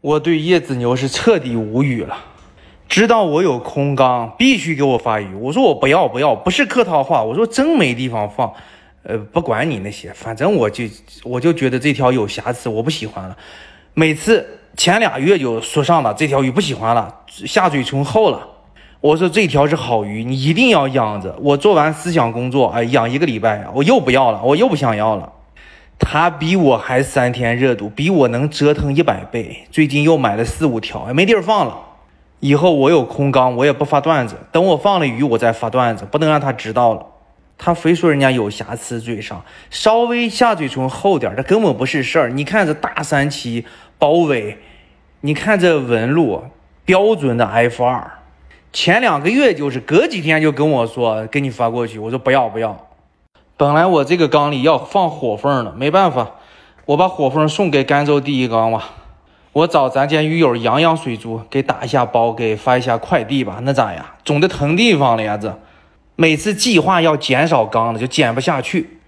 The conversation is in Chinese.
我对叶子牛是彻底无语了。知道我有空缸，必须给我发鱼。我说我不要，不是客套话，我说真没地方放。不管你那些，反正我就觉得这条有瑕疵，我不喜欢了。每次前2月就说上了，这条鱼不喜欢了，下嘴唇厚了。我说这条是好鱼，你一定要养着。我做完思想工作，哎，养1个礼拜，我又不要了，我又不想要了。他比我还3天热度，比我能折腾100倍。最近又买了4、5条，没地儿放了。以后我有空缸，我也不发段子，等我放了鱼，我再发段子，不能让他知道了。他非说人家有瑕疵，嘴上稍微下嘴唇厚点，这根本不是事儿。你看这大三旗包尾，你看这纹路，标准的 F2。前2个月就是隔几天就跟我说给你发过去，我说不要。本来我这个缸里要放火凤的，没办法，我把火凤送给甘州第一缸吧。我找咱家鱼友洋水珠给打一下包，给发一下快递吧。那咋呀？总得腾地方了呀，这。每次计划要减少缸的就减不下去。